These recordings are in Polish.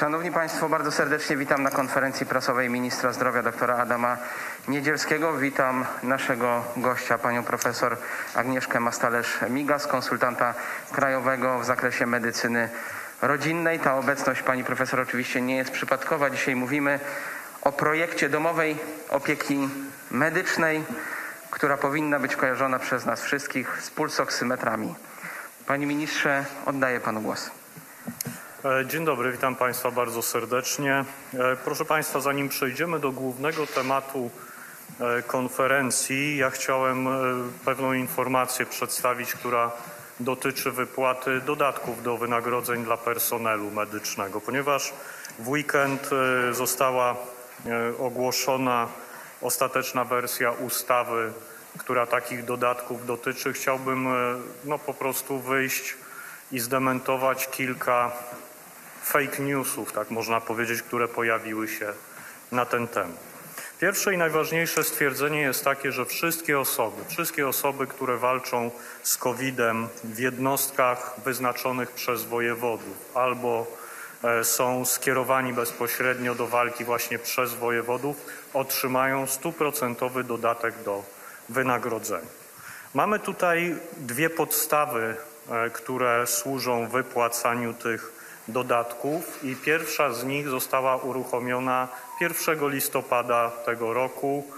Szanowni Państwo, bardzo serdecznie witam na konferencji prasowej ministra zdrowia dr. Adama Niedzielskiego. Witam naszego gościa, panią profesor Agnieszkę Mastalerz-Migas, konsultanta krajowego w zakresie medycyny rodzinnej. Ta obecność pani profesor oczywiście nie jest przypadkowa. Dzisiaj mówimy o projekcie domowej opieki medycznej, która powinna być kojarzona przez nas wszystkich z pulsoksymetrami. Panie ministrze, oddaję panu głos. Dzień dobry, witam Państwa bardzo serdecznie. Proszę Państwa, zanim przejdziemy do głównego tematu konferencji, ja chciałem pewną informację przedstawić, która dotyczy wypłaty dodatków do wynagrodzeń dla personelu medycznego, ponieważ w weekend została ogłoszona ostateczna wersja ustawy, która takich dodatków dotyczy. Chciałbym po prostu wyjść i zdementować kilka fake newsów, tak można powiedzieć, które pojawiły się na ten temat. Pierwsze i najważniejsze stwierdzenie jest takie, że wszystkie osoby, które walczą z COVID-em w jednostkach wyznaczonych przez wojewodów albo są skierowani bezpośrednio do walki właśnie przez wojewodów, otrzymają 100% dodatek do wynagrodzenia. Mamy tutaj dwie podstawy, które służą wypłacaniu tych dodatków i pierwsza z nich została uruchomiona 1 listopada tego roku.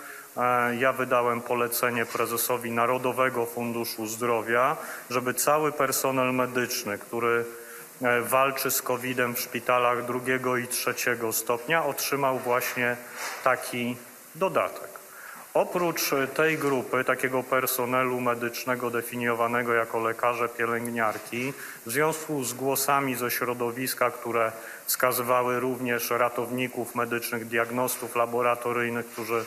Ja wydałem polecenie prezesowi Narodowego Funduszu Zdrowia, żeby cały personel medyczny, który walczy z COVID-em w szpitalach 2. i 3. stopnia, otrzymał właśnie taki dodatek. Oprócz tej grupy, takiego personelu medycznego definiowanego jako lekarze, pielęgniarki, w związku z głosami ze środowiska, które wskazywały również ratowników medycznych, diagnostów laboratoryjnych, którzy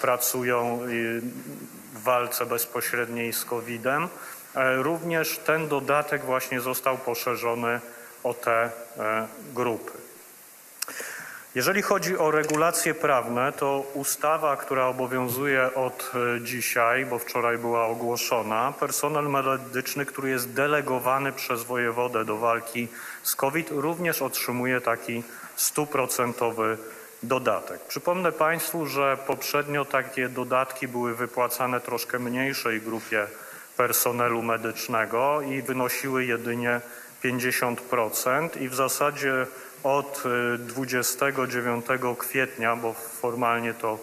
pracują w walce bezpośredniej z COVID-em, również ten dodatek właśnie został poszerzony o te grupy. Jeżeli chodzi o regulacje prawne, to ustawa, która obowiązuje od dzisiaj, bo wczoraj była ogłoszona, personel medyczny, który jest delegowany przez wojewodę do walki z COVID, również otrzymuje taki 100% dodatek. Przypomnę Państwu, że poprzednio takie dodatki były wypłacane troszkę mniejszej grupie personelu medycznego i wynosiły jedynie 50% i w zasadzie od 29 kwietnia, bo formalnie to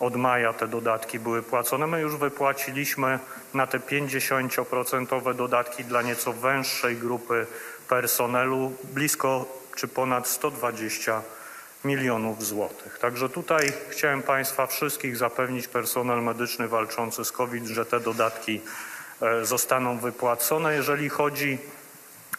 od maja te dodatki były płacone, my już wypłaciliśmy na te 50% dodatki dla nieco węższej grupy personelu blisko czy ponad 120 milionów złotych. Także tutaj chciałem Państwa wszystkich zapewnić, personel medyczny walczący z COVID, że te dodatki zostaną wypłacone. Jeżeli chodzi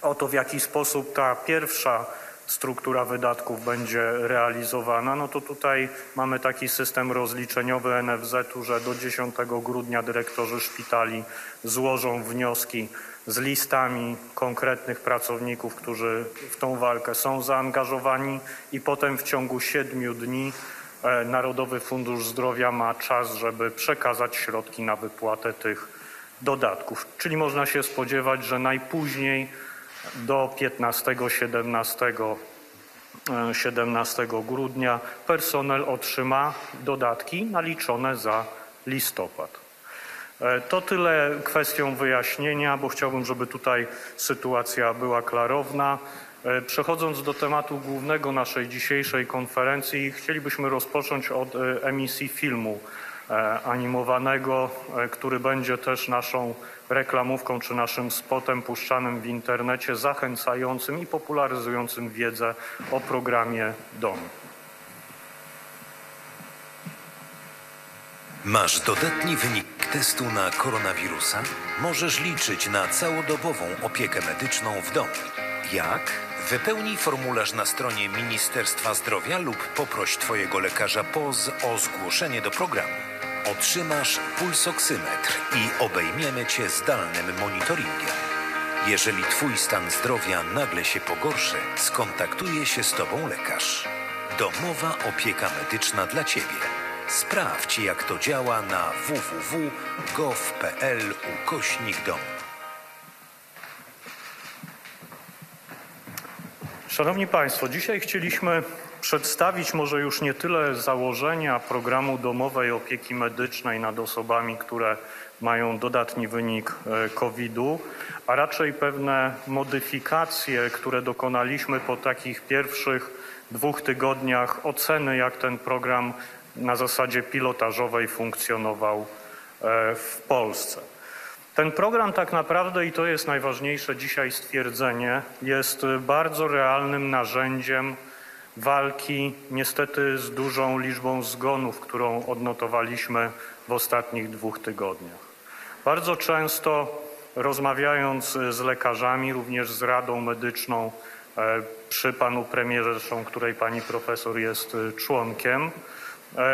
o to, w jaki sposób ta pierwsza struktura wydatków będzie realizowana, no to tutaj mamy taki system rozliczeniowy NFZ-u, że do 10 grudnia dyrektorzy szpitali złożą wnioski z listami konkretnych pracowników, którzy w tą walkę są zaangażowani i potem w ciągu 7 dni Narodowy Fundusz Zdrowia ma czas, żeby przekazać środki na wypłatę tych dodatków. Czyli można się spodziewać, że najpóźniej do 15-17 grudnia personel otrzyma dodatki naliczone za listopad. To tyle kwestią wyjaśnienia, bo chciałbym, żeby tutaj sytuacja była klarowna. Przechodząc do tematu głównego naszej dzisiejszej konferencji, chcielibyśmy rozpocząć od emisji filmu animowanego, który będzie też naszą reklamówką czy naszym spotem puszczanym w internecie, zachęcającym i popularyzującym wiedzę o programie DOM. Masz dodatni wynik testu na koronawirusa? Możesz liczyć na całodobową opiekę medyczną w domu. Jak? Wypełnij formularz na stronie Ministerstwa Zdrowia lub poproś Twojego lekarza POZ o zgłoszenie do programu. Otrzymasz pulsoksymetr i obejmiemy Cię zdalnym monitoringiem. Jeżeli Twój stan zdrowia nagle się pogorszy, skontaktuje się z Tobą lekarz. Domowa opieka medyczna dla Ciebie. Sprawdź, jak to działa na www.gov.pl/dom. Szanowni Państwo, dzisiaj chcieliśmy przedstawić może już nie tyle założenia programu domowej opieki medycznej nad osobami, które mają dodatni wynik COVID-u, a raczej pewne modyfikacje, które dokonaliśmy po takich pierwszych 2 tygodniach oceny, jak ten program na zasadzie pilotażowej funkcjonował w Polsce. Ten program tak naprawdę, i to jest najważniejsze dzisiaj stwierdzenie, jest bardzo realnym narzędziem walki niestety z dużą liczbą zgonów, którą odnotowaliśmy w ostatnich 2 tygodniach. Bardzo często rozmawiając z lekarzami, również z Radą Medyczną przy panu premierze, której pani profesor jest członkiem,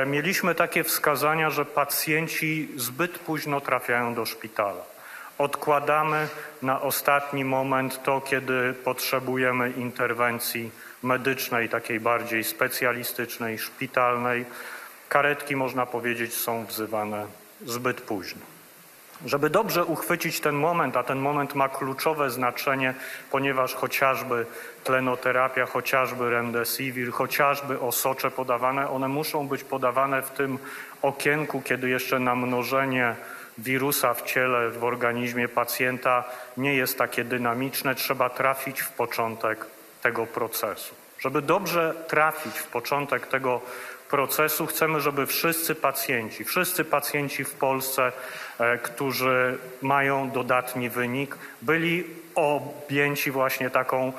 mieliśmy takie wskazania, że pacjenci zbyt późno trafiają do szpitala. Odkładamy na ostatni moment to, kiedy potrzebujemy interwencji medycznej, takiej bardziej specjalistycznej, szpitalnej. Karetki, można powiedzieć, są wzywane zbyt późno. Żeby dobrze uchwycić ten moment, a ten moment ma kluczowe znaczenie, ponieważ chociażby tlenoterapia, chociażby remdesivir, chociażby osocze podawane, one muszą być podawane w tym okienku, kiedy jeszcze namnożenie wirusa w ciele, w organizmie pacjenta nie jest takie dynamiczne. Trzeba trafić w początek tego procesu. Żeby dobrze trafić w początek tego procesu, chcemy, żeby wszyscy pacjenci w Polsce, którzy mają dodatni wynik, byli objęci właśnie taką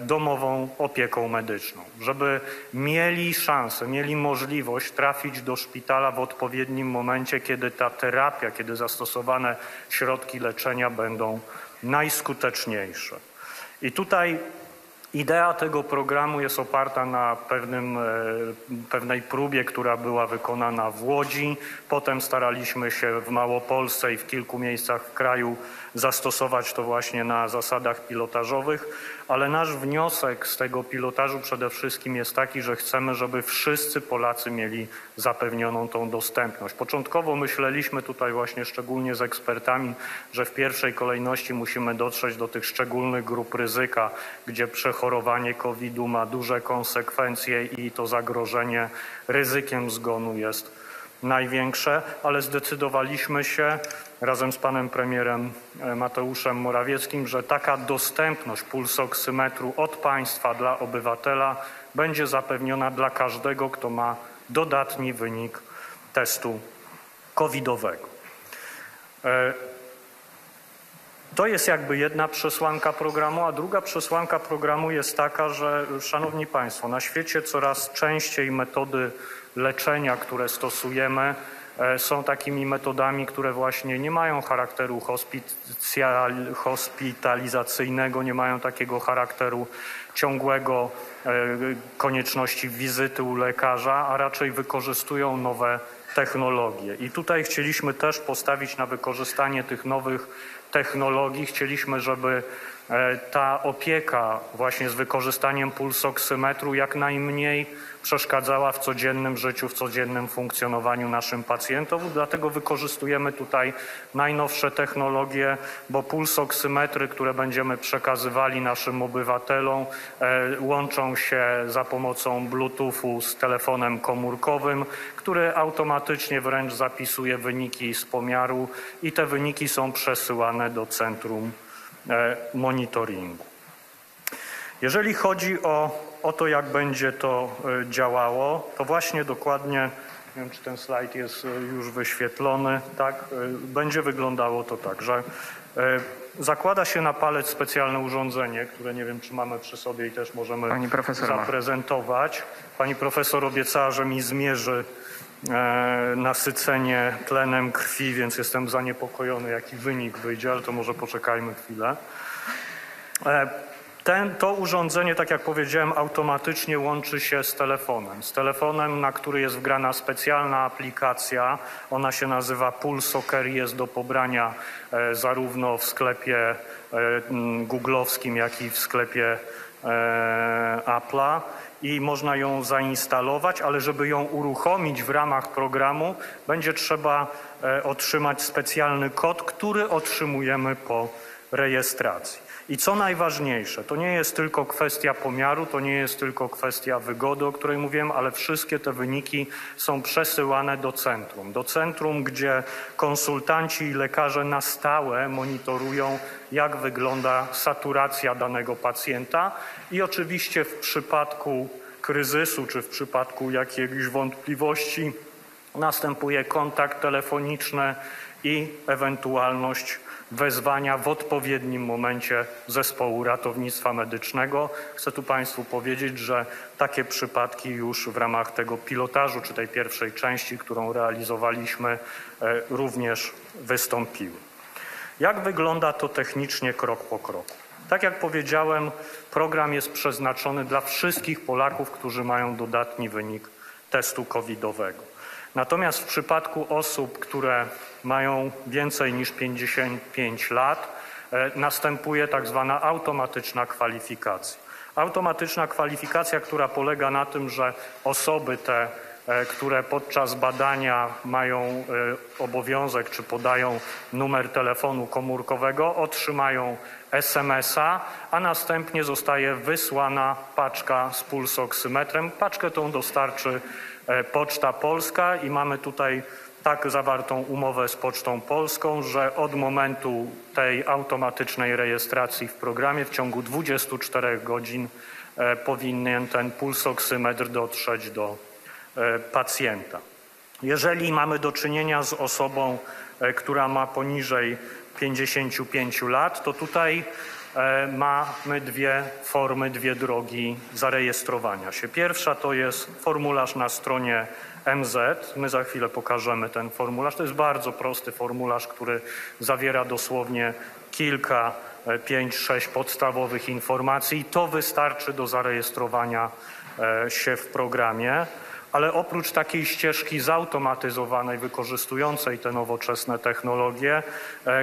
domową opieką medyczną, żeby mieli szansę, mieli możliwość trafić do szpitala w odpowiednim momencie, kiedy ta terapia, kiedy zastosowane środki leczenia będą najskuteczniejsze. I tutaj idea tego programu jest oparta na pewnej próbie, która była wykonana w Łodzi. Potem staraliśmy się w Małopolsce i w kilku miejscach w kraju zastosować to właśnie na zasadach pilotażowych, ale nasz wniosek z tego pilotażu przede wszystkim jest taki, że chcemy, żeby wszyscy Polacy mieli zapewnioną tą dostępność. Początkowo myśleliśmy tutaj właśnie szczególnie z ekspertami, że w pierwszej kolejności musimy dotrzeć do tych szczególnych grup ryzyka, gdzie przechorowanie COVID-u ma duże konsekwencje i to zagrożenie ryzykiem zgonu jest największe, ale zdecydowaliśmy się razem z panem premierem Mateuszem Morawieckim, że taka dostępność pulsoksymetru od państwa dla obywatela będzie zapewniona dla każdego, kto ma dodatni wynik testu covidowego. To jest jakby jedna przesłanka programu, a druga przesłanka programu jest taka, że, szanowni państwo, na świecie coraz częściej metody leczenia, które stosujemy, są takimi metodami, które właśnie nie mają charakteru hospitalizacyjnego, nie mają takiego charakteru ciągłego konieczności wizyty u lekarza, a raczej wykorzystują nowe technologie. I tutaj chcieliśmy też postawić na wykorzystanie tych nowych technologii. Chcieliśmy, żeby ta opieka właśnie z wykorzystaniem pulsoksymetru jak najmniej przeszkadzała w codziennym życiu, w codziennym funkcjonowaniu naszym pacjentom. Dlatego wykorzystujemy tutaj najnowsze technologie, bo pulsoksymetry, które będziemy przekazywali naszym obywatelom, łączą się za pomocą Bluetoothu z telefonem komórkowym, który automatycznie wręcz zapisuje wyniki z pomiaru i te wyniki są przesyłane do centrum monitoringu. Jeżeli chodzi o to, jak będzie to działało, to właśnie dokładnie, nie wiem, czy ten slajd jest już wyświetlony, tak, będzie wyglądało to tak, że zakłada się na palec specjalne urządzenie, które nie wiem, czy mamy przy sobie i też możemy zaprezentować. Pani profesor obiecała, że mi zmierzy nasycenie tlenem krwi, więc jestem zaniepokojony, jaki wynik wyjdzie, ale to może poczekajmy chwilę. To urządzenie, tak jak powiedziałem, automatycznie łączy się z telefonem, na który jest wgrana specjalna aplikacja. Ona się nazywa PulsoCare, jest do pobrania zarówno w sklepie googlowskim, jak i w sklepie Apple'a. I można ją zainstalować, ale żeby ją uruchomić w ramach programu, będzie trzeba otrzymać specjalny kod, który otrzymujemy po rejestracji. I co najważniejsze, to nie jest tylko kwestia pomiaru, to nie jest tylko kwestia wygody, o której mówiłem, ale wszystkie te wyniki są przesyłane do centrum, gdzie konsultanci i lekarze na stałe monitorują, jak wygląda saturacja danego pacjenta i oczywiście w przypadku kryzysu czy w przypadku jakichś wątpliwości następuje kontakt telefoniczny i ewentualność wezwania w odpowiednim momencie zespołu ratownictwa medycznego. Chcę tu Państwu powiedzieć, że takie przypadki już w ramach tego pilotażu czy tej pierwszej części, którą realizowaliśmy, również wystąpiły. Jak wygląda to technicznie krok po kroku? Tak jak powiedziałem, program jest przeznaczony dla wszystkich Polaków, którzy mają dodatni wynik testu covidowego. Natomiast w przypadku osób, które mają więcej niż 55 lat, następuje tak zwana automatyczna kwalifikacja. Automatyczna kwalifikacja, która polega na tym, że osoby te, które podczas badania mają obowiązek czy podają numer telefonu komórkowego, otrzymają SMS-a, a następnie zostaje wysłana paczka z pulsoksymetrem. Paczkę tą dostarczy Poczta Polska i mamy tutaj tak zawartą umowę z Pocztą Polską, że od momentu tej automatycznej rejestracji w programie w ciągu 24 godzin powinien ten pulsoksymetr dotrzeć do pacjenta. Jeżeli mamy do czynienia z osobą, która ma poniżej 55 lat, to tutaj mamy dwie formy, dwie drogi zarejestrowania się. Pierwsza to jest formularz na stronie MZ. My za chwilę pokażemy ten formularz. To jest bardzo prosty formularz, który zawiera dosłownie kilka, 5-6 podstawowych informacji. I to wystarczy do zarejestrowania się w programie. Ale oprócz takiej ścieżki zautomatyzowanej, wykorzystującej te nowoczesne technologie,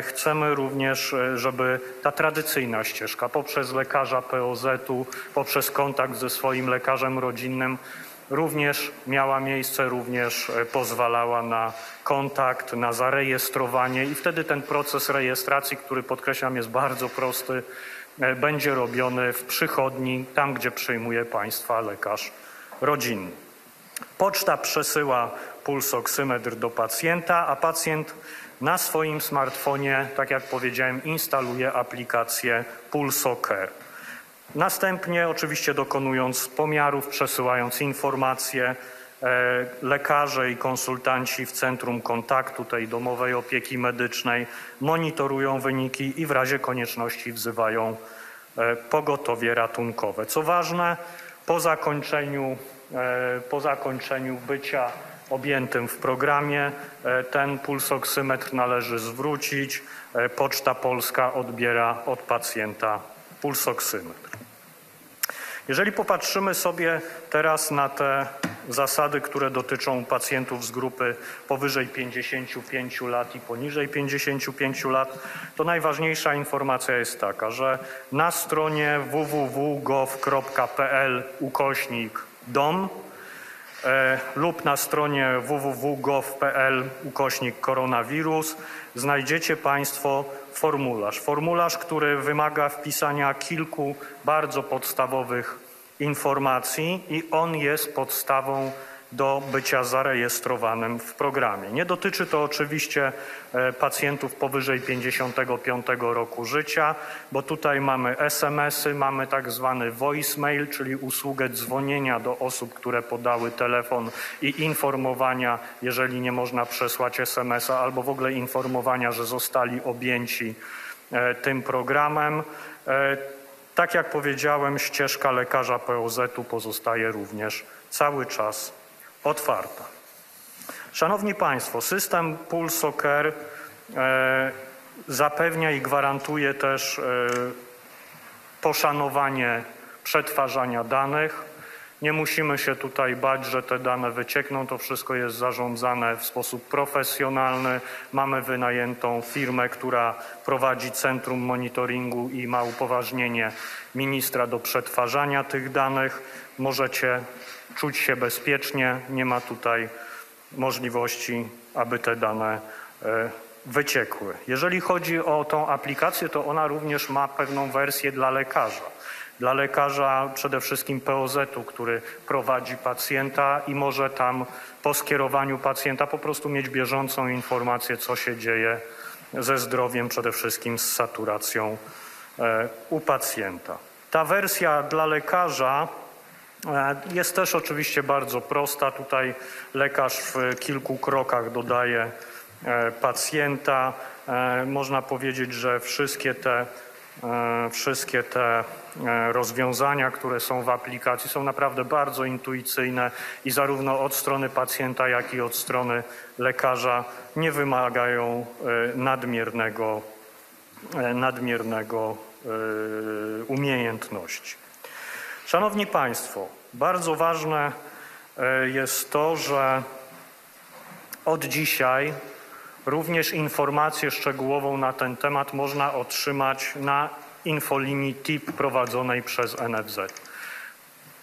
chcemy również, żeby ta tradycyjna ścieżka poprzez lekarza POZ-u, poprzez kontakt ze swoim lekarzem rodzinnym również miała miejsce, również pozwalała na kontakt, na zarejestrowanie i wtedy ten proces rejestracji, który podkreślam jest bardzo prosty, będzie robiony w przychodni, tam gdzie przyjmuje Państwa lekarz rodzinny. Poczta przesyła pulsoksymetr do pacjenta, a pacjent na swoim smartfonie, tak jak powiedziałem, instaluje aplikację PulsoCare. Następnie oczywiście dokonując pomiarów, przesyłając informacje, lekarze i konsultanci w centrum kontaktu tej domowej opieki medycznej monitorują wyniki i w razie konieczności wzywają pogotowie ratunkowe. Co ważne, po zakończeniu bycia objętym w programie ten pulsoksymetr należy zwrócić. Poczta Polska odbiera od pacjenta pulsoksymetr. Jeżeli popatrzymy sobie teraz na te zasady, które dotyczą pacjentów z grupy powyżej 55 lat i poniżej 55 lat, to najważniejsza informacja jest taka, że na stronie www.gov.pl /dom lub na stronie www.gov.pl /koronawirus znajdziecie Państwo formularz. Formularz, który wymaga wpisania kilku bardzo podstawowych informacji i on jest podstawą do bycia zarejestrowanym w programie. Nie dotyczy to oczywiście pacjentów powyżej 55 roku życia, bo tutaj mamy SMS-y, mamy tak zwany voicemail, czyli usługę dzwonienia do osób, które podały telefon i informowania, jeżeli nie można przesłać SMS-a, albo w ogóle informowania, że zostali objęci tym programem. Tak jak powiedziałem, ścieżka lekarza POZ-u pozostaje również cały czas otwarta. Szanowni Państwo, system PulsoCare zapewnia i gwarantuje też poszanowanie przetwarzania danych. Nie musimy się tutaj bać, że te dane wyciekną. To wszystko jest zarządzane w sposób profesjonalny. Mamy wynajętą firmę, która prowadzi centrum monitoringu i ma upoważnienie ministra do przetwarzania tych danych. Możecie czuć się bezpiecznie, nie ma tutaj możliwości, aby te dane wyciekły. Jeżeli chodzi o tą aplikację, to ona również ma pewną wersję dla lekarza. Dla lekarza przede wszystkim POZ-u, który prowadzi pacjenta i może tam po skierowaniu pacjenta po prostu mieć bieżącą informację, co się dzieje ze zdrowiem, przede wszystkim z saturacją u pacjenta. Ta wersja dla lekarza jest też oczywiście bardzo prosta. Tutaj lekarz w kilku krokach dodaje pacjenta. Można powiedzieć, że wszystkie te rozwiązania, które są w aplikacji, są naprawdę bardzo intuicyjne i zarówno od strony pacjenta, jak i od strony lekarza nie wymagają nadmiernego umiejętności. Szanowni Państwo, bardzo ważne jest to, że od dzisiaj również informację szczegółową na ten temat można otrzymać na infolinii TIP prowadzonej przez MZ.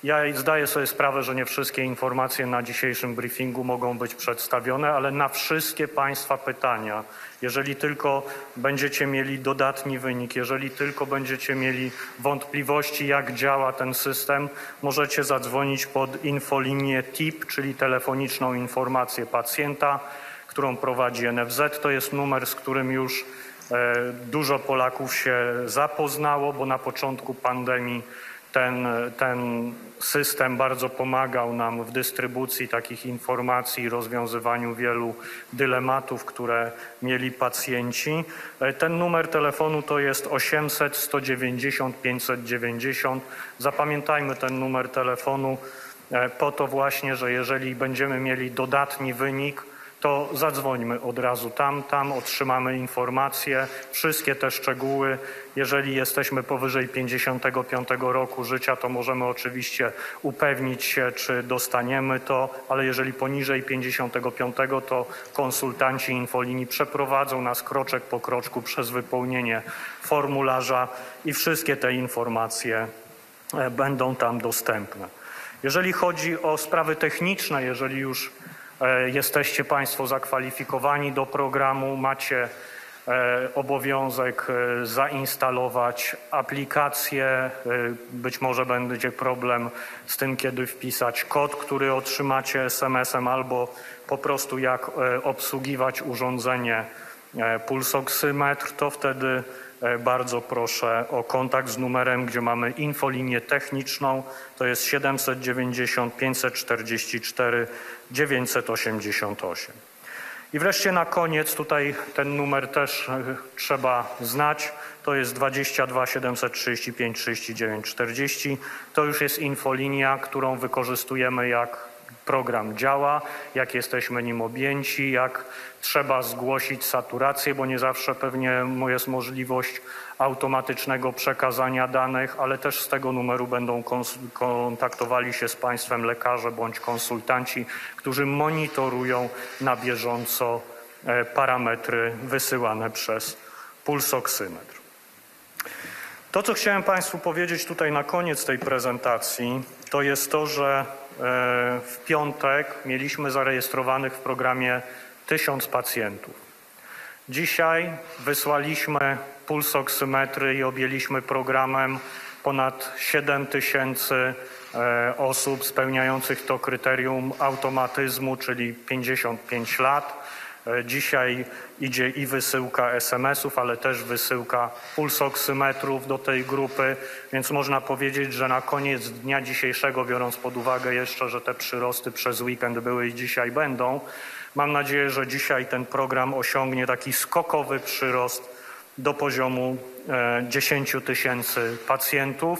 Ja zdaję sobie sprawę, że nie wszystkie informacje na dzisiejszym briefingu mogą być przedstawione, ale na wszystkie Państwa pytania, jeżeli tylko będziecie mieli dodatni wynik, jeżeli tylko będziecie mieli wątpliwości, jak działa ten system, możecie zadzwonić pod infolinię TIP, czyli telefoniczną informację pacjenta, którą prowadzi NFZ. To jest numer, z którym już dużo Polaków się zapoznało, bo na początku pandemii ten system bardzo pomagał nam w dystrybucji takich informacji i rozwiązywaniu wielu dylematów, które mieli pacjenci. Ten numer telefonu to jest 800 190 590. Zapamiętajmy ten numer telefonu po to właśnie, że jeżeli będziemy mieli dodatni wynik, to zadzwońmy od razu tam otrzymamy informacje, wszystkie te szczegóły. Jeżeli jesteśmy powyżej 55 roku życia, to możemy oczywiście upewnić się, czy dostaniemy to, ale jeżeli poniżej 55, to konsultanci infolinii przeprowadzą nas kroczek po kroczku przez wypełnienie formularza i wszystkie te informacje będą tam dostępne. Jeżeli chodzi o sprawy techniczne, jeżeli już jesteście Państwo zakwalifikowani do programu, macie obowiązek zainstalować aplikację. Być może będzie problem z tym, kiedy wpisać kod, który otrzymacie SMS-em, albo po prostu jak obsługiwać urządzenie pulsoksymetr, to wtedy bardzo proszę o kontakt z numerem, gdzie mamy infolinię techniczną. To jest 790 544 988. I wreszcie na koniec, tutaj ten numer też trzeba znać. To jest 22 735 39 40. To już jest infolinia, którą wykorzystujemy, jak program działa, jak jesteśmy nim objęci, jak trzeba zgłosić saturację, bo nie zawsze pewnie jest możliwość automatycznego przekazania danych, ale też z tego numeru będą kontaktowali się z Państwem lekarze bądź konsultanci, którzy monitorują na bieżąco parametry wysyłane przez pulsoksymetr. To, co chciałem Państwu powiedzieć tutaj na koniec tej prezentacji, to jest to, że w piątek mieliśmy zarejestrowanych w programie 1000 pacjentów. Dzisiaj wysłaliśmy pulsoksymetry i objęliśmy programem ponad 7000 osób spełniających to kryterium automatyzmu, czyli 55 lat. Dzisiaj idzie i wysyłka SMS-ów, ale też wysyłka pulsoksymetrów do tej grupy, więc można powiedzieć, że na koniec dnia dzisiejszego, biorąc pod uwagę jeszcze, że te przyrosty przez weekend były i dzisiaj będą, mam nadzieję, że dzisiaj ten program osiągnie taki skokowy przyrost do poziomu 10 000 pacjentów.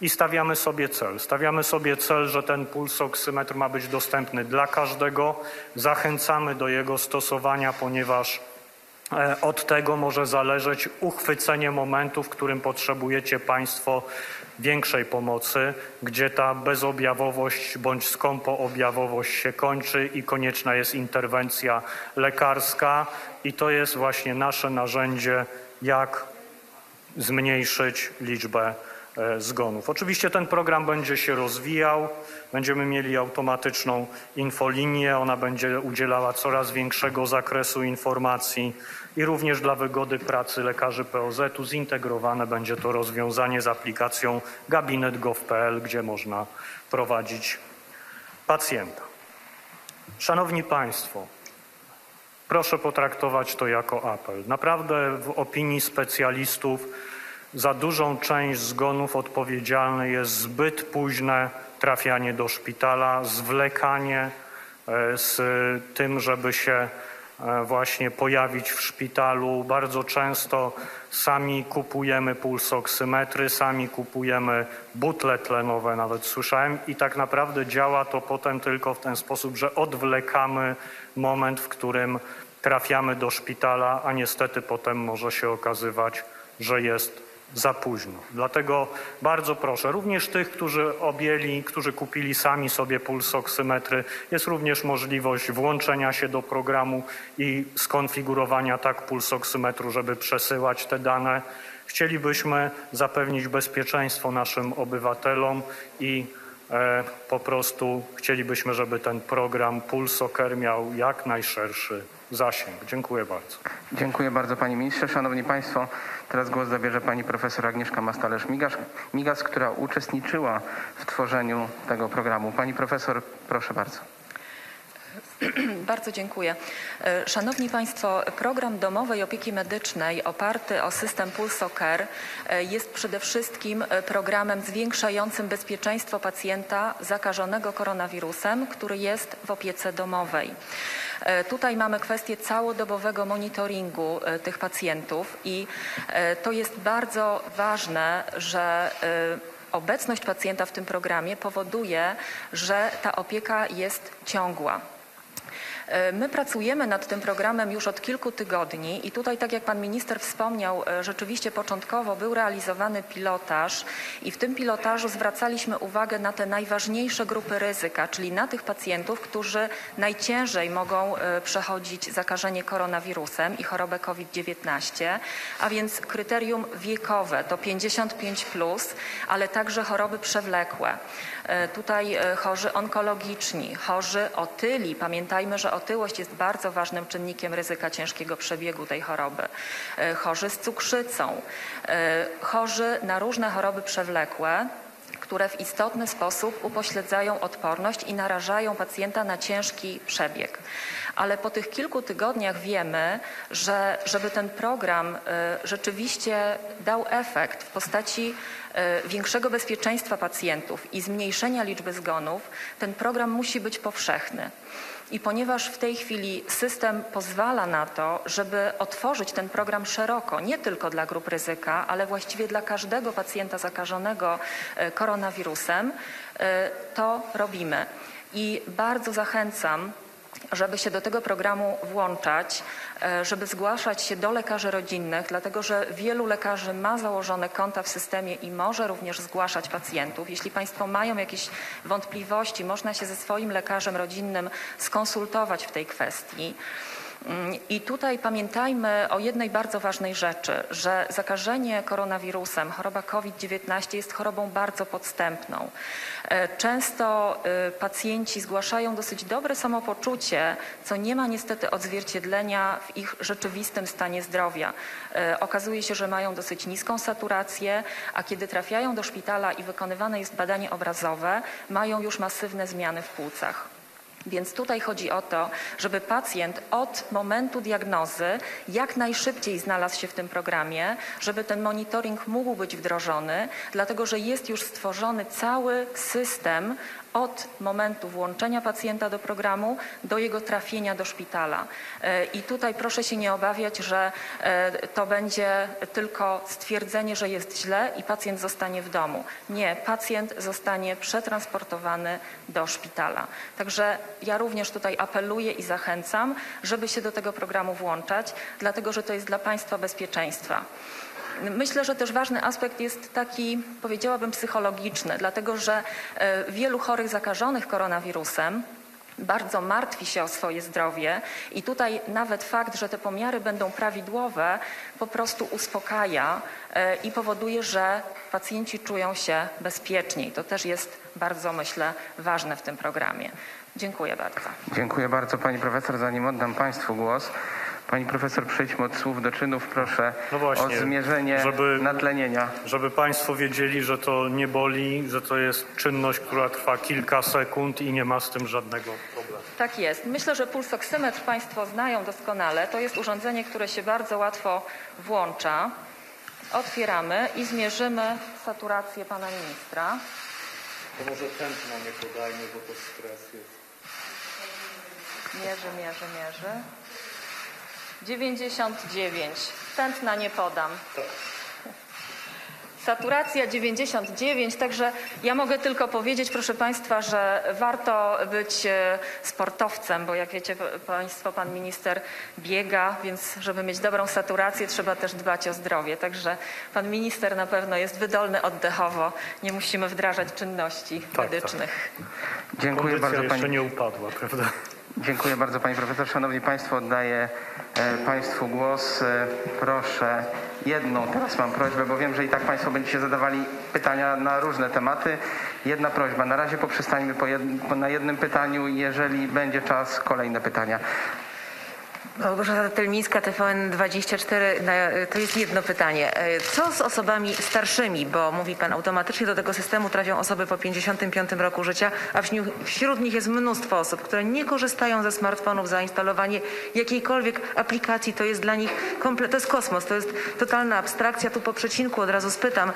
I stawiamy sobie cel. Stawiamy sobie cel, że ten pulsoksymetr ma być dostępny dla każdego. Zachęcamy do jego stosowania, ponieważ od tego może zależeć uchwycenie momentu, w którym potrzebujecie Państwo większej pomocy, gdzie ta bezobjawowość bądź skąpoobjawowość się kończy i konieczna jest interwencja lekarska. I to jest właśnie nasze narzędzie, jak zmniejszyć liczbę zgonów. Oczywiście ten program będzie się rozwijał, będziemy mieli automatyczną infolinię, ona będzie udzielała coraz większego zakresu informacji i również dla wygody pracy lekarzy POZ-u zintegrowane będzie to rozwiązanie z aplikacją gabinet.gov.pl, gdzie można prowadzić pacjenta. Szanowni Państwo, proszę potraktować to jako apel. Naprawdę w opinii specjalistów za dużą część zgonów odpowiedzialne jest zbyt późne trafianie do szpitala, zwlekanie z tym, żeby się właśnie pojawić w szpitalu. Bardzo często sami kupujemy pulsoksymetry, sami kupujemy butle tlenowe, nawet słyszałem, i tak naprawdę działa to potem tylko w ten sposób, że odwlekamy moment, w którym trafiamy do szpitala, a niestety potem może się okazywać, że jest za późno. Dlatego bardzo proszę, również tych, którzy objęli, którzy kupili sami sobie pulsoksymetry, jest również możliwość włączenia się do programu i skonfigurowania tak pulsoksymetru, żeby przesyłać te dane. Chcielibyśmy zapewnić bezpieczeństwo naszym obywatelom i po prostu chcielibyśmy, żeby ten program PulsoCare miał jak najszerszy zasięg. Dziękuję bardzo. Dziękuję bardzo, panie ministrze. Szanowni państwo, teraz głos zabierze pani profesor Agnieszka Mastalerz-Migas, która uczestniczyła w tworzeniu tego programu. Pani profesor, proszę bardzo. Bardzo dziękuję. Szanowni Państwo, program domowej opieki medycznej oparty o system PulsoCare jest przede wszystkim programem zwiększającym bezpieczeństwo pacjenta zakażonego koronawirusem, który jest w opiece domowej. Tutaj mamy kwestię całodobowego monitoringu tych pacjentów i to jest bardzo ważne, że obecność pacjenta w tym programie powoduje, że ta opieka jest ciągła. My pracujemy nad tym programem już od kilku tygodni i tutaj, tak jak pan minister wspomniał, rzeczywiście początkowo był realizowany pilotaż i w tym pilotażu zwracaliśmy uwagę na te najważniejsze grupy ryzyka, czyli na tych pacjentów, którzy najciężej mogą przechodzić zakażenie koronawirusem i chorobę COVID-19, a więc kryterium wiekowe to 55+, ale także choroby przewlekłe. Tutaj chorzy onkologiczni, chorzy otyli. Pamiętajmy, że otyłość jest bardzo ważnym czynnikiem ryzyka ciężkiego przebiegu tej choroby. Chorzy z cukrzycą, chorzy na różne choroby przewlekłe, które w istotny sposób upośledzają odporność i narażają pacjenta na ciężki przebieg. Ale po tych kilku tygodniach wiemy, że żeby ten program rzeczywiście dał efekt w postaci większego bezpieczeństwa pacjentów i zmniejszenia liczby zgonów, ten program musi być powszechny. I ponieważ w tej chwili system pozwala na to, żeby otworzyć ten program szeroko, nie tylko dla grup ryzyka, ale właściwie dla każdego pacjenta zakażonego koronawirusem, to robimy. I bardzo zachęcam, żeby się do tego programu włączać, żeby zgłaszać się do lekarzy rodzinnych, dlatego że wielu lekarzy ma założone konta w systemie i może również zgłaszać pacjentów. Jeśli Państwo mają jakieś wątpliwości, można się ze swoim lekarzem rodzinnym skonsultować w tej kwestii. I tutaj pamiętajmy o jednej bardzo ważnej rzeczy, że zakażenie koronawirusem, choroba COVID-19 jest chorobą bardzo podstępną. Często pacjenci zgłaszają dosyć dobre samopoczucie, co nie ma niestety odzwierciedlenia w ich rzeczywistym stanie zdrowia. Okazuje się, że mają dosyć niską saturację, a kiedy trafiają do szpitala i wykonywane jest badanie obrazowe, mają już masywne zmiany w płucach. Więc tutaj chodzi o to, żeby pacjent od momentu diagnozy jak najszybciej znalazł się w tym programie, żeby ten monitoring mógł być wdrożony, dlatego że jest już stworzony cały system od momentu włączenia pacjenta do programu do jego trafienia do szpitala. I tutaj proszę się nie obawiać, że to będzie tylko stwierdzenie, że jest źle i pacjent zostanie w domu. Nie, pacjent zostanie przetransportowany do szpitala. Także ja również tutaj apeluję i zachęcam, żeby się do tego programu włączać, dlatego że to jest dla Państwa bezpieczeństwa. Myślę, że też ważny aspekt jest taki, powiedziałabym, psychologiczny, dlatego że wielu chorych zakażonych koronawirusem bardzo martwi się o swoje zdrowie i tutaj nawet fakt, że te pomiary będą prawidłowe, po prostu uspokaja i powoduje, że pacjenci czują się bezpieczniej. To też jest bardzo, myślę, ważne w tym programie. Dziękuję bardzo. Dziękuję bardzo pani profesor. Zanim oddam państwu głos, pani profesor, przejdźmy od słów do czynów. Proszę o zmierzenie natlenienia. Żeby państwo wiedzieli, że to nie boli, że to jest czynność, która trwa kilka sekund i nie ma z tym żadnego problemu. Tak jest. Myślę, że pulsoksymetr państwo znają doskonale. To jest urządzenie, które się bardzo łatwo włącza. Otwieramy i zmierzymy saturację pana ministra. To może tętno nie podajmy, bo to stres jest. Mierzy. 99. Tętna nie podam. Saturacja 99, także ja mogę tylko powiedzieć, proszę państwa, że warto być sportowcem, bo jak wiecie państwo, pan minister biega, więc żeby mieć dobrą saturację, trzeba też dbać o zdrowie. Także pan minister na pewno jest wydolny oddechowo, nie musimy wdrażać czynności medycznych. Tak. Dziękuję bardzo. Jeszcze nie upadła, prawda? Dziękuję bardzo pani profesor. Szanowni państwo, oddaję państwu głos. Proszę jedną, teraz mam prośbę, bo wiem, że i tak państwo będziecie zadawali pytania na różne tematy. Jedna prośba, na razie poprzestańmy na jednym pytaniu, jeżeli będzie czas, kolejne pytania. Małgorzata Telmińska, TVN24, to jest jedno pytanie. Co z osobami starszymi, bo mówi pan, automatycznie do tego systemu trafią osoby po 55 roku życia, a wśród nich jest mnóstwo osób, które nie korzystają ze smartfonów, zainstalowanie jakiejkolwiek aplikacji, to jest dla nich to jest kosmos, to jest totalna abstrakcja. Tu po przecinku od razu spytam,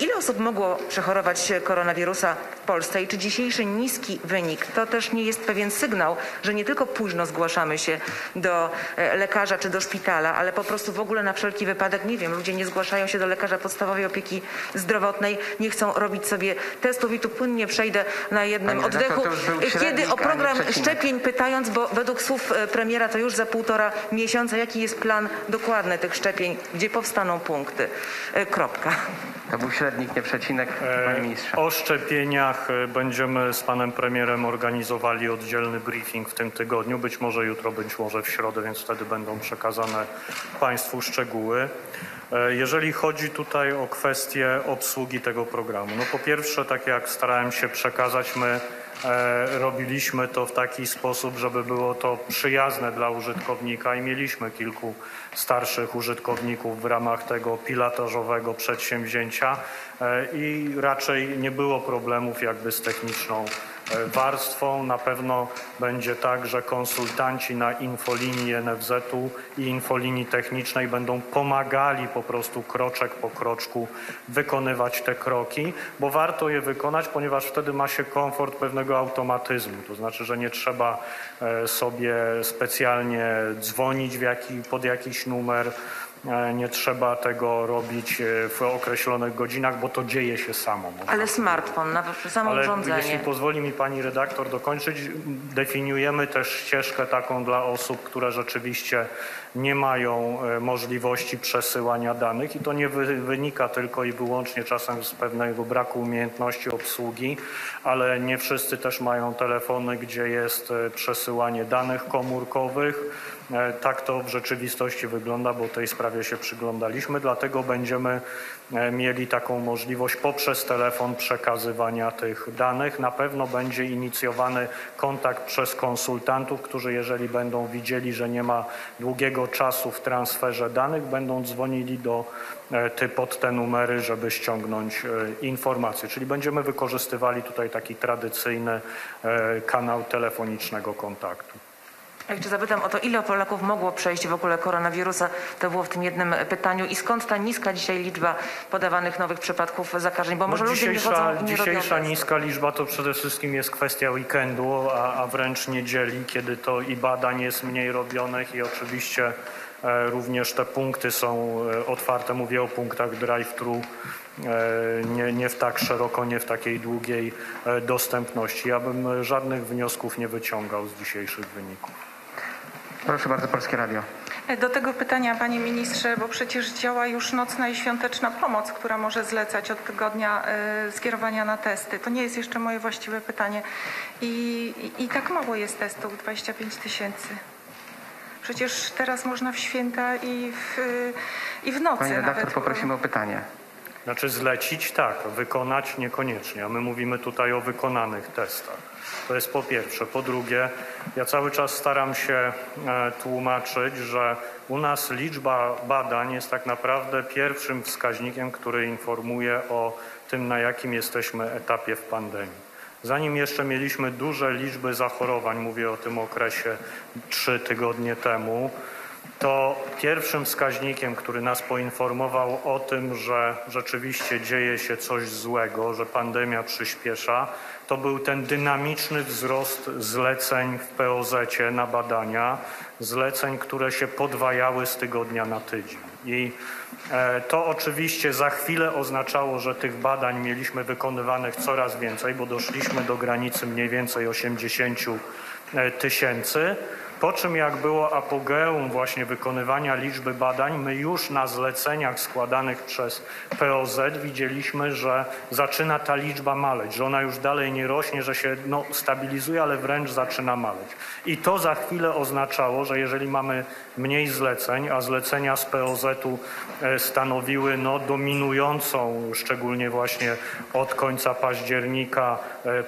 ile osób mogło przechorować koronawirusa w Polsce i czy dzisiejszy niski wynik to też nie jest pewien sygnał, że nie tylko późno zgłaszamy się do lekarza czy do szpitala, ale po prostu w ogóle na wszelki wypadek, nie wiem, ludzie nie zgłaszają się do lekarza podstawowej opieki zdrowotnej, nie chcą robić sobie testów i tu płynnie przejdę na jednym oddechu, kiedy o program szczepień pytając, bo według słów premiera to już za 1,5 miesiąca, jaki jest plan dokładny tych szczepień, gdzie powstaną punkty. Kropka. To był średnik, nie przecinek, panie ministrze. O szczepieniach będziemy z panem premierem organizowali oddzielny briefing w tym tygodniu, być może jutro, być może w środę, więc wtedy będą przekazane państwu szczegóły. Jeżeli chodzi tutaj o kwestię obsługi tego programu, no po pierwsze, tak jak starałem się przekazać, my robiliśmy to w taki sposób, żeby było to przyjazne dla użytkownika i mieliśmy kilku starszych użytkowników w ramach tego pilotażowego przedsięwzięcia i raczej nie było problemów jakby z techniczną warstwą. Na pewno będzie tak, że konsultanci na infolinii NFZ-u i infolinii technicznej będą pomagali po prostu kroczek po kroczku wykonywać te kroki, bo warto je wykonać, ponieważ wtedy ma się komfort pewnego automatyzmu. To znaczy, że nie trzeba sobie specjalnie dzwonić pod jakiś numer, nie trzeba tego robić w określonych godzinach, bo to dzieje się samo. Ale smartfon, nawet samo urządzenie. Jeśli pozwoli mi pani redaktor dokończyć, definiujemy też ścieżkę taką dla osób, które rzeczywiście nie mają możliwości przesyłania danych i to nie wynika tylko i wyłącznie czasem z pewnego braku umiejętności obsługi, ale nie wszyscy też mają telefony, gdzie jest przesyłanie danych komórkowych. Tak to w rzeczywistości wygląda, bo tej sprawie się przyglądaliśmy, dlatego będziemy mieli taką możliwość poprzez telefon przekazywania tych danych. Na pewno będzie inicjowany kontakt przez konsultantów, którzy jeżeli będą widzieli, że nie ma długiego czasu w transferze danych, będą dzwonili pod te numery, żeby ściągnąć informacje. Czyli będziemy wykorzystywali tutaj taki tradycyjny kanał telefonicznego kontaktu. Jeszcze zapytam o to, ile Polaków mogło przejść w ogóle koronawirusa, to było w tym jednym pytaniu i skąd ta niska dzisiaj liczba podawanych nowych przypadków zakażeń, bo może ludzie wychodzą i nie robią testów. Niska liczba to przede wszystkim jest kwestia weekendu, a wręcz niedzieli, kiedy to i badań jest mniej robionych i oczywiście również te punkty są otwarte, mówię o punktach drive-thru, nie w tak szeroko, nie w takiej długiej dostępności. Ja bym żadnych wniosków nie wyciągał z dzisiejszych wyników. Proszę bardzo, Polskie Radio. Do tego pytania, panie ministrze, bo przecież działa już nocna i świąteczna pomoc, która może zlecać od tygodnia skierowania na testy. To nie jest jeszcze moje właściwe pytanie. I tak mało jest testów, 25 000. Przecież teraz można w święta i w nocy. Pani redaktor, nawet poprosimy o pytanie. Znaczy zlecić tak, wykonać niekoniecznie, a my mówimy tutaj o wykonanych testach. To jest po pierwsze. Po drugie, ja cały czas staram się tłumaczyć, że u nas liczba badań jest tak naprawdę pierwszym wskaźnikiem, który informuje o tym, na jakim jesteśmy etapie w pandemii. Zanim jeszcze mieliśmy duże liczby zachorowań, mówię o tym okresie 3 tygodnie temu, to pierwszym wskaźnikiem, który nas poinformował o tym, że rzeczywiście dzieje się coś złego, że pandemia przyspiesza, to był ten dynamiczny wzrost zleceń w POZ-cie na badania, zleceń, które się podwajały z tygodnia na tydzień. I to oczywiście za chwilę oznaczało, że tych badań mieliśmy wykonywanych coraz więcej, bo doszliśmy do granicy mniej więcej 80 000. Po czym jak było apogeum właśnie wykonywania liczby badań, my już na zleceniach składanych przez POZ widzieliśmy, że zaczyna ta liczba maleć, że ona już dalej nie rośnie, że się stabilizuje, ale wręcz zaczyna maleć. I to za chwilę oznaczało, że jeżeli mamy mniej zleceń, a zlecenia z POZ-u stanowiły dominującą, szczególnie właśnie od końca października,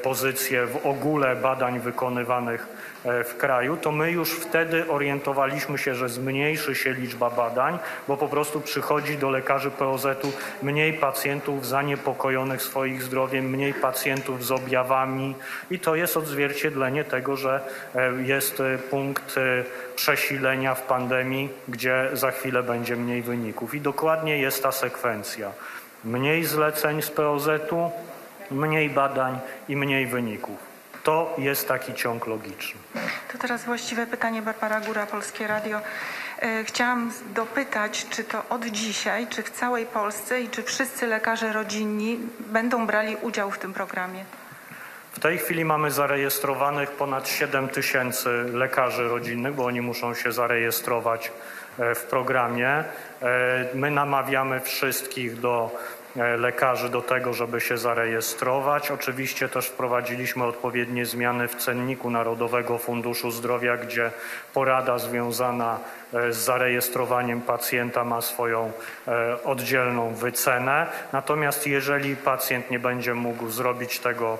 pozycję w ogóle badań wykonywanych w kraju, to my już wtedy orientowaliśmy się, że zmniejszy się liczba badań, bo po prostu przychodzi do lekarzy POZ-u mniej pacjentów zaniepokojonych swoim zdrowiem, mniej pacjentów z objawami i to jest odzwierciedlenie tego, że jest punkt przesilenia w pandemii, gdzie za chwilę będzie mniej wyników. I dokładnie jest ta sekwencja. Mniej zleceń z POZ-u, mniej badań i mniej wyników. To jest taki ciąg logiczny. To teraz właściwe pytanie, Barbara Góra, Polskie Radio. Chciałam dopytać, czy to od dzisiaj, czy w całej Polsce i czy wszyscy lekarze rodzinni będą brali udział w tym programie? W tej chwili mamy zarejestrowanych ponad 7 000 lekarzy rodzinnych, bo oni muszą się zarejestrować w programie. My namawiamy wszystkich lekarzy do tego, żeby się zarejestrować. Oczywiście też wprowadziliśmy odpowiednie zmiany w cenniku Narodowego Funduszu Zdrowia, gdzie porada związana z zarejestrowaniem pacjenta ma swoją oddzielną wycenę. Natomiast jeżeli pacjent nie będzie mógł zrobić tego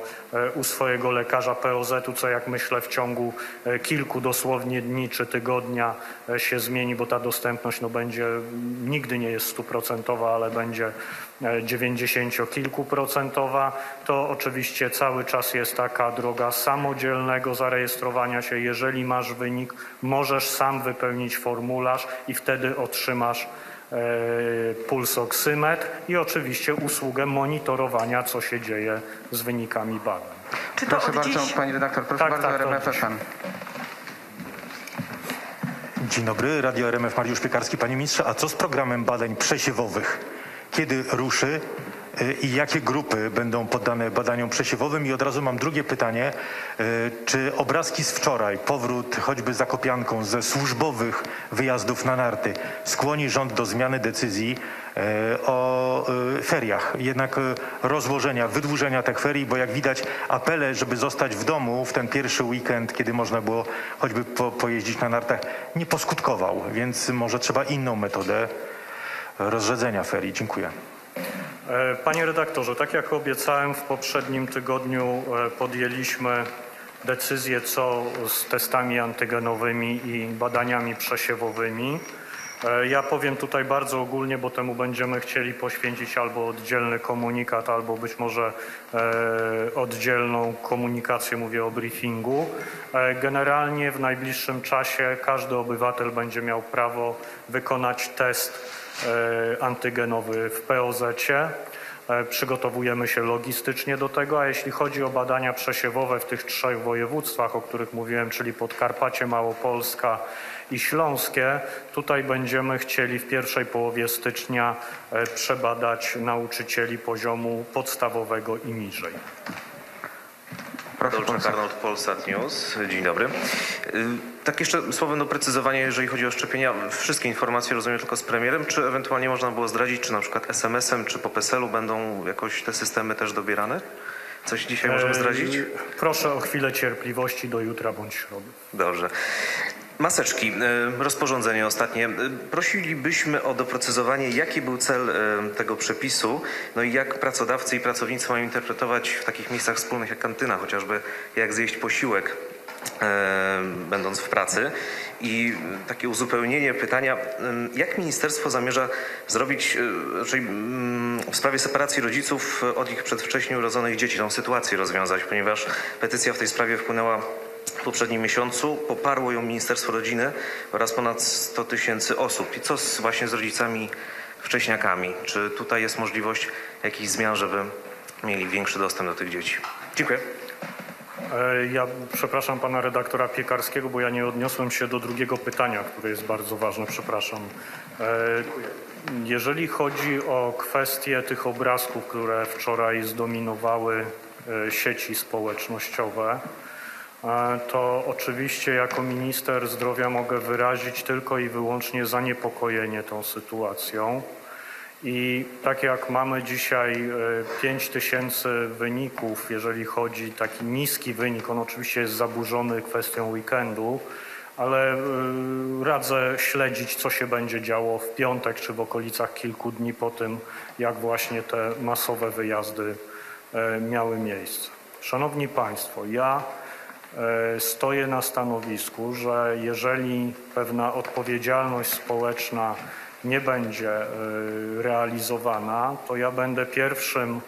u swojego lekarza POZ-u, co jak myślę w ciągu kilku dosłownie dni czy tygodnia się zmieni, bo ta dostępność będzie, nigdy nie jest 100%, ale będzie 90-kilku%, to oczywiście cały czas jest taka droga samodzielnego zarejestrowania się. Jeżeli masz wynik, możesz sam wypełnić formularz i wtedy otrzymasz pulsoksymetr i oczywiście usługę monitorowania, co się dzieje z wynikami badań. Proszę bardzo, pani redaktor, proszę bardzo, RMF FM. Dzień dobry, Radio RMF, Mariusz Piekarski. Panie ministrze, a co z programem badań przesiewowych? Kiedy ruszy i jakie grupy będą poddane badaniom przesiewowym? I od razu mam drugie pytanie. Czy obrazki z wczoraj, powrót choćby za Kopianką ze służbowych wyjazdów na narty, skłoni rząd do zmiany decyzji o feriach, jednak rozłożenia, wydłużenia tych ferii, bo jak widać apele, żeby zostać w domu w ten pierwszy weekend, kiedy można było choćby pojeździć na nartach, nie poskutkował, więc może trzeba inną metodę rozrzedzenia ferii. Dziękuję. Panie redaktorze, tak jak obiecałem, w poprzednim tygodniu podjęliśmy decyzję co z testami antygenowymi i badaniami przesiewowymi. Ja powiem tutaj bardzo ogólnie, bo temu będziemy chcieli poświęcić albo oddzielny komunikat, albo być może oddzielną komunikację, mówię o briefingu. Generalnie w najbliższym czasie każdy obywatel będzie miał prawo wykonać test antygenowy w POZ-cie. Przygotowujemy się logistycznie do tego, a jeśli chodzi o badania przesiewowe w tych 3 województwach, o których mówiłem, czyli Podkarpacie, Małopolska i Śląskie, tutaj będziemy chcieli w pierwszej połowie stycznia przebadać nauczycieli poziomu podstawowego i niżej. Dolczak Arnold, Polsat News. Dzień dobry. Tak jeszcze słowem doprecyzowanie, jeżeli chodzi o szczepienia. Wszystkie informacje rozumiem tylko z premierem. Czy ewentualnie można było zdradzić, czy na przykład SMS-em, czy po PESEL-u będą jakoś te systemy też dobierane? Coś dzisiaj możemy zdradzić? Proszę o chwilę cierpliwości do jutra bądź środy. Dobrze. Maseczki, rozporządzenie ostatnie. Prosilibyśmy o doprecyzowanie, jaki był cel tego przepisu, no i jak pracodawcy i pracownicy mają interpretować w takich miejscach wspólnych jak kantyna, chociażby jak zjeść posiłek, będąc w pracy. I takie uzupełnienie pytania, jak ministerstwo zamierza zrobić czyli w sprawie separacji rodziców od ich przedwcześnie urodzonych dzieci, tą sytuację rozwiązać, ponieważ petycja w tej sprawie wpłynęła w poprzednim miesiącu, poparło ją Ministerstwo Rodziny oraz ponad 100 tysięcy osób. I co właśnie z rodzicami wcześniakami? Czy tutaj jest możliwość jakichś zmian, żeby mieli większy dostęp do tych dzieci? Dziękuję. Ja przepraszam pana redaktora Piekarskiego, bo ja nie odniosłem się do drugiego pytania, które jest bardzo ważne. Przepraszam. Jeżeli chodzi o kwestię tych obrazków, które wczoraj zdominowały sieci społecznościowe, to oczywiście jako minister zdrowia mogę wyrazić tylko i wyłącznie zaniepokojenie tą sytuacją. I tak jak mamy dzisiaj 5000 wyników, jeżeli chodzi taki niski wynik, on oczywiście jest zaburzony kwestią weekendu, ale radzę śledzić, co się będzie działo w piątek czy w okolicach kilku dni po tym, jak właśnie te masowe wyjazdy miały miejsce. Szanowni Państwo, ja stoję na stanowisku, że jeżeli pewna odpowiedzialność społeczna nie będzie realizowana, to ja będę pierwszym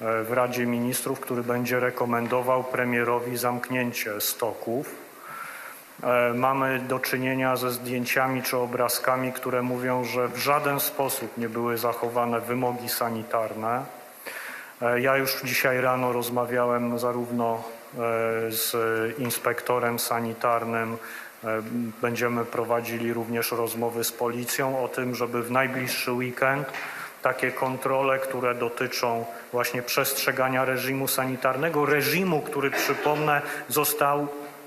w Radzie Ministrów, który będzie rekomendował premierowi zamknięcie stoków. Mamy do czynienia ze zdjęciami czy obrazkami, które mówią, że w żaden sposób nie były zachowane wymogi sanitarne. Ja już dzisiaj rano rozmawiałem zarówno z inspektorem sanitarnym, będziemy prowadzili również rozmowy z policją o tym, żeby w najbliższy weekend takie kontrole, które dotyczą właśnie przestrzegania reżimu sanitarnego, reżimu, który przypomnę został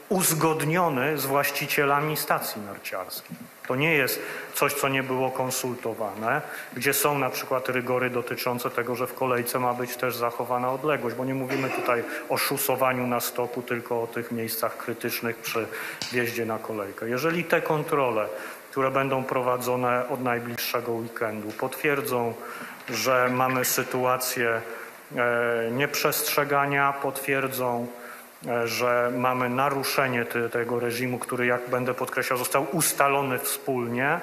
uzgodniony z właścicielami stacji narciarskich. To nie jest coś, co nie było konsultowane, gdzie są na przykład rygory dotyczące tego, że w kolejce ma być też zachowana odległość, bo nie mówimy tutaj o szusowaniu na stoku, tylko o tych miejscach krytycznych przy wjeździe na kolejkę. Jeżeli te kontrole, które będą prowadzone od najbliższego weekendu, potwierdzą, że mamy sytuację nieprzestrzegania, potwierdzą, że mamy naruszenie tego reżimu, który, jak będę podkreślał, został ustalony wspólnie,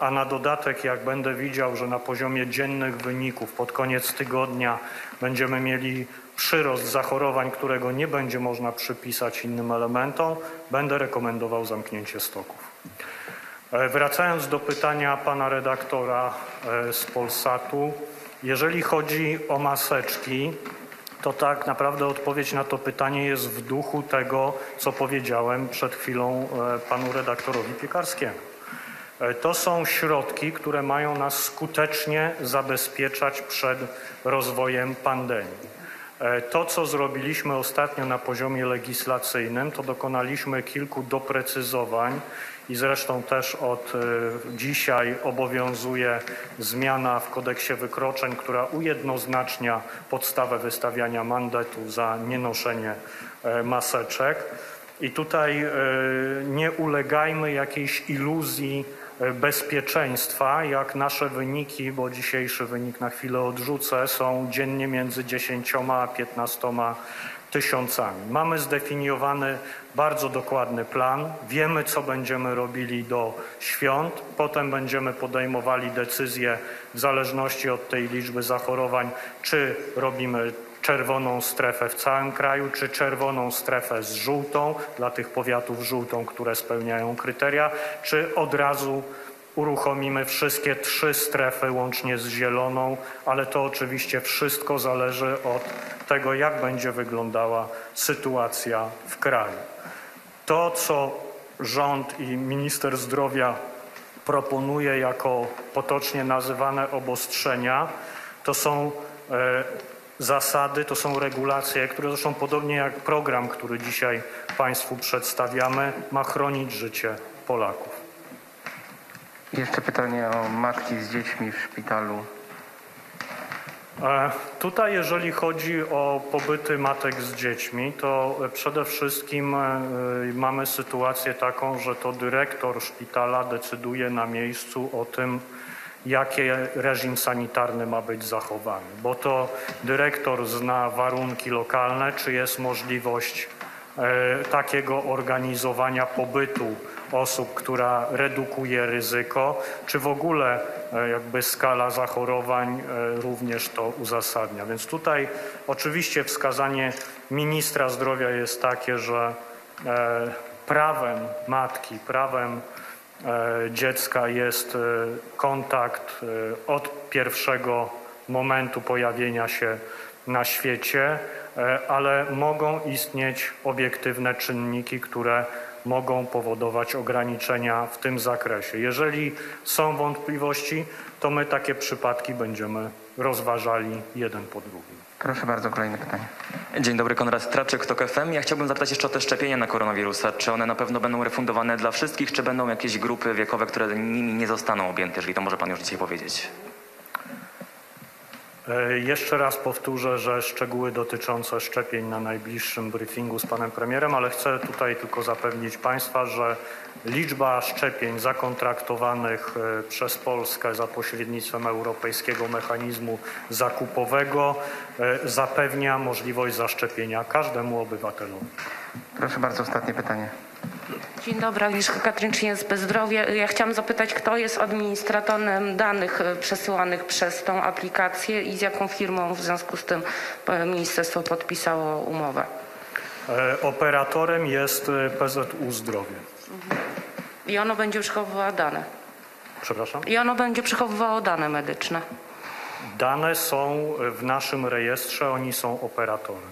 a na dodatek, jak będę widział, że na poziomie dziennych wyników pod koniec tygodnia będziemy mieli przyrost zachorowań, którego nie będzie można przypisać innym elementom, będę rekomendował zamknięcie stoków. Wracając do pytania pana redaktora z Polsatu, jeżeli chodzi o maseczki, to tak naprawdę odpowiedź na to pytanie jest w duchu tego, co powiedziałem przed chwilą panu redaktorowi Piekarskiemu. To są środki, które mają nas skutecznie zabezpieczać przed rozwojem pandemii. To, co zrobiliśmy ostatnio na poziomie legislacyjnym, to dokonaliśmy kilku doprecyzowań i zresztą też od dzisiaj obowiązuje zmiana w kodeksie wykroczeń, która ujednoznacznia podstawę wystawiania mandatu za nienoszenie maseczek. I tutaj nie ulegajmy jakiejś iluzji bezpieczeństwa, jak nasze wyniki, bo dzisiejszy wynik na chwilę odrzucę, są dziennie między 10 a 15 tysiącami. Mamy zdefiniowany bardzo dokładny plan, wiemy, co będziemy robili do świąt, potem będziemy podejmowali decyzje w zależności od tej liczby zachorowań, czy robimy czerwoną strefę w całym kraju, czy czerwoną strefę z żółtą, dla tych powiatów żółtą, które spełniają kryteria, czy od razu uruchomimy wszystkie 3 strefy łącznie z zieloną, ale to oczywiście wszystko zależy od tego, jak będzie wyglądała sytuacja w kraju. To, co rząd i minister zdrowia proponuje jako potocznie nazywane obostrzenia, to są zasady, to są regulacje, które zresztą podobnie jak program, który dzisiaj Państwu przedstawiamy, ma chronić życie Polaków. Jeszcze pytanie o matki z dziećmi w szpitalu. Tutaj jeżeli chodzi o pobyty matek z dziećmi, to przede wszystkim mamy sytuację taką, że to dyrektor szpitala decyduje na miejscu o tym, jaki reżim sanitarny ma być zachowany, bo to dyrektor zna warunki lokalne, czy jest możliwość takiego organizowania pobytu osób, która redukuje ryzyko, czy w ogóle jakby skala zachorowań również to uzasadnia. Więc tutaj oczywiście wskazanie ministra zdrowia jest takie, że prawem matki, prawem dziecka jest kontakt od pierwszego momentu pojawienia się na świecie, ale mogą istnieć obiektywne czynniki, które mogą powodować ograniczenia w tym zakresie. Jeżeli są wątpliwości, to my takie przypadki będziemy rozważali jeden po drugim. Proszę bardzo, kolejne pytanie. Dzień dobry, Konrad Traczyk, TOK FM. Ja chciałbym zapytać jeszcze o te szczepienia na koronawirusa. Czy one na pewno będą refundowane dla wszystkich, czy będą jakieś grupy wiekowe, które nimi nie zostaną objęte, jeżeli to może Pan już dzisiaj powiedzieć? Jeszcze raz powtórzę, że szczegóły dotyczące szczepień na najbliższym briefingu z panem premierem, ale chcę tutaj tylko zapewnić państwa, że liczba szczepień zakontraktowanych przez Polskę za pośrednictwem Europejskiego Mechanizmu Zakupowego zapewnia możliwość zaszczepienia każdemu obywatelowi. Proszę bardzo, ostatnie pytanie. Dzień dobry, Agnieszka Katrynczyńska z PZU Zdrowie. Ja chciałam zapytać, kto jest administratorem danych przesyłanych przez tą aplikację i z jaką firmą w związku z tym ministerstwo podpisało umowę? Operatorem jest PZU Zdrowie. I ono będzie przechowywało dane? Przepraszam? I ono będzie przechowywało dane medyczne? Dane są w naszym rejestrze, oni są operatorem.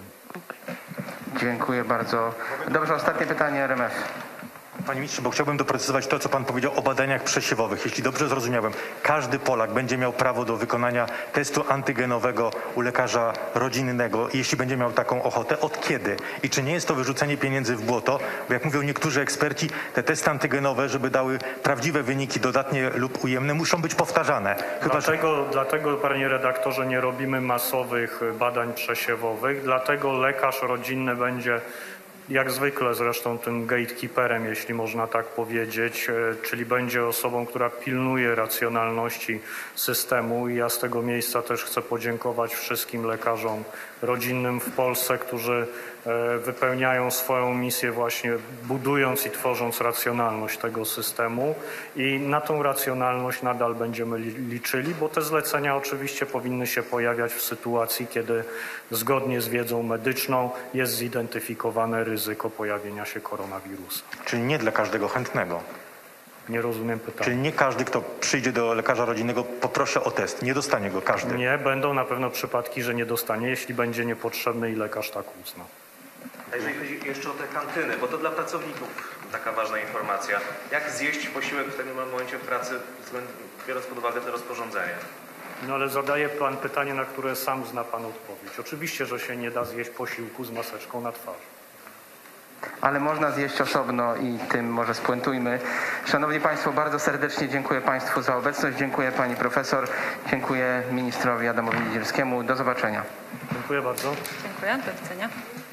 Dziękuję bardzo. Dobrze, ostatnie pytanie, RMF. Panie ministrze, bo chciałbym doprecyzować to, co pan powiedział o badaniach przesiewowych. Jeśli dobrze zrozumiałem, każdy Polak będzie miał prawo do wykonania testu antygenowego u lekarza rodzinnego, jeśli będzie miał taką ochotę. Od kiedy? I czy nie jest to wyrzucenie pieniędzy w błoto? Bo jak mówią niektórzy eksperci, te testy antygenowe, żeby dały prawdziwe wyniki dodatnie lub ujemne, muszą być powtarzane. Dlatego, panie redaktorze, nie robimy masowych badań przesiewowych. Dlatego lekarz rodzinny będzie... jak zwykle zresztą tym gatekeeperem, jeśli można tak powiedzieć, czyli będzie osobą, która pilnuje racjonalności systemu i ja z tego miejsca też chcę podziękować wszystkim lekarzom rodzinnym w Polsce, którzy wypełniają swoją misję właśnie budując i tworząc racjonalność tego systemu i na tą racjonalność nadal będziemy liczyli, bo te zlecenia oczywiście powinny się pojawiać w sytuacji, kiedy zgodnie z wiedzą medyczną jest zidentyfikowane ryzyko pojawienia się koronawirusa. Czyli nie dla każdego chętnego. Nie rozumiem pytania. Czyli nie każdy, kto przyjdzie do lekarza rodzinnego, poproszę o test. Nie dostanie go każdy. Nie, będą na pewno przypadki, że nie dostanie, jeśli będzie niepotrzebny i lekarz tak uzna. A jeżeli chodzi jeszcze o te kantyny, bo to dla pracowników taka ważna informacja. Jak zjeść posiłek w tym momencie pracy, biorąc pod uwagę to rozporządzenie? No ale zadaje pan pytanie, na które sam zna pan odpowiedź. Oczywiście, że się nie da zjeść posiłku z maseczką na twarzy. Ale można zjeść osobno i tym może spuentujmy. Szanowni Państwo, bardzo serdecznie dziękuję Państwu za obecność. Dziękuję Pani Profesor. Dziękuję Ministrowi Adamowi Niedzielskiemu. Do zobaczenia. Dziękuję bardzo. Dziękuję. Do widzenia.